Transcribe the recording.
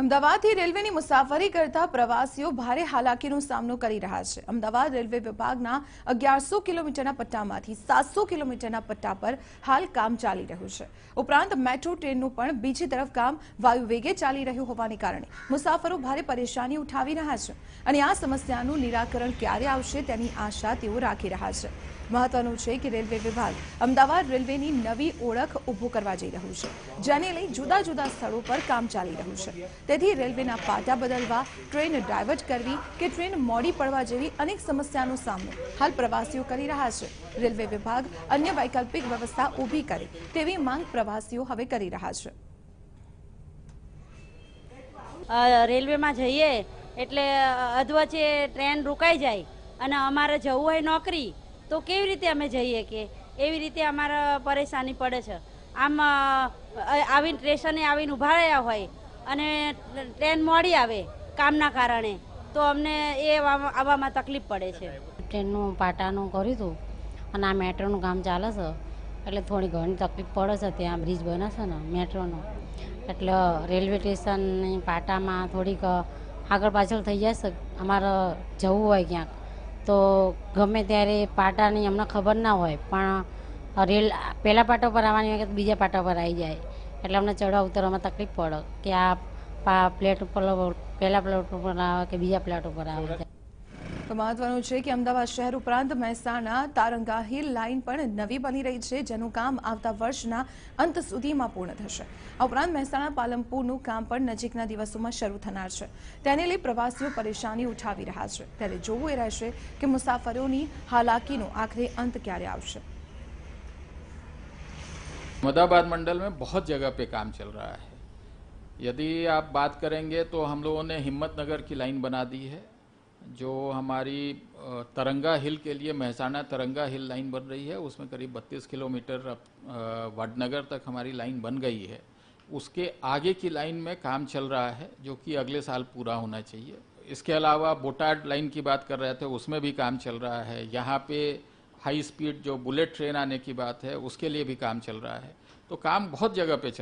અમદાવાદથી રેલવેની મુસાફરી કરતા પ્રવાસીઓ ભારે હાલાકીનો સામનો કરી રહ્યા છે। અમદાવાદ રેલવે વિભાગના 1100 કિલોમીટરના પટ્ટામાંથી 700 કિલોમીટરના પટ્ટા પર હાલ કામ ચાલી રહ્યું છે। ઉપરાંત મેટ્રો ટ્રેનનું પણ બીજી તરફ કામ વાયુ વેગે ચાલી રહ્યું હોવાને કારણે મુસાફરો ભારે પરેશાની ઉઠાવી રહ્યા છે અને આ સમસ્યાનું નિરાકરણ ક્યારે આવશે તેની આશા તેઓ રાખી રહ્યા છે। મહત્વનું છે કે રેલવે વિભાગ અમદાવાદ રેલવેની નવી ઓળખ ઊભો કરવા જઈ રહ્યું છે, જેને લઈ જુદા જુદા સ્થળો પર કામ ચાલી રહ્યું છે। તેથી રેલવેના પાટા બદલવા, ટ્રેન ડાયવર્ટ કરવી કે ટ્રેન મોડી પડવા જેવી અનેક સમસ્યાનો સામનો હાલ પ્રવાસીઓ કરી રહ્યા છે। રેલવે વિભાગ અન્ય વૈકલ્પિક વ્યવસ્થા ઊભી કરે તેવી માંગ પ્રવાસીઓ હવે કરી રહ્યા છે। રેલવેમાં જઈએ એટલે અધવચ્ચે ટ્રેન રોકાઈ જાય અને અમારે જવું હોય નોકરી તો કેવી રીતે અમે જઈએ, કે એવી રીતે અમારે પરેશાની પડે છે। આમ આવીને સ્ટેશને આવીને ઊભા રહ્યા હોય અને ટ્રેન મોડી આવે કામના કારણે, તો અમને એ આવવામાં તકલીફ પડે છે। ટ્રેનનું પાટાનું કર્યું હતું અને આ મેટ્રોનું કામ ચાલે છે એટલે થોડી ઘણી તકલીફ પડે છે। ત્યાં બ્રિજ બનાવશે ને મેટ્રોનો, એટલે રેલવે સ્ટેશનની પાટામાં થોડીક આગળ પાછળ થઈ જશે। અમારે જવું હોય ક્યાંક તો ગમે ત્યારે પાટાની અમને ખબર ના હોય, પણ રેલ પહેલાં પાટા પર આવવાની હોય કે બીજા પાટા પર આવી જાય એટલે અમને ચડવા ઉતરવામાં તકલીફ પડે કે આ પ્લેટ ઉપર પહેલા પ્લેટ ઉપર આવે કે બીજા પ્લેટ ઉપર આવે। તો મહત્વનું છે કે અમદાવાદ શહેર ઉપરાંત મહેસાણા તારંગા હિલ લાઇન પણ નવી બની રહી છે, જેનું કામ આવતા વર્ષના અંત સુધીમાં પૂર્ણ થશે। આ ઉપરાંત મહેસાણા પાલનપુરનું કામ પણ નજીકના દિવસોમાં શરૂ થનાર છે, તેને લઈ પ્રવાસીઓ પરેશાની ઉઠાવી રહ્યા છે। ત્યારે જોવું એ રહેશે કે મુસાફરોની હાલાકીનો આખરે અંત ક્યારે આવશે। अहमदाबाद मंडल में बहुत जगह पे काम चल रहा है। यदि आप बात करेंगे तो हम लोगों ने हिम्मतनगर की लाइन बना दी है, जो हमारी तरंगा हिल के लिए महसाना तरंगा हिल लाइन बन रही है। उसमें करीब 32 किलोमीटर अब वडनगर तक हमारी लाइन बन गई है। उसके आगे की लाइन में काम चल रहा है जो कि अगले साल पूरा होना चाहिए। इसके अलावा बोटाड लाइन की बात कर रहे थे, उसमें भी काम चल रहा है। यहाँ पे हाई स्पीड जो बुलेट ट्रेन आने की बात है उसके लिए भी काम चल रहा है। तो काम बहुत जगह पे चल रहा है।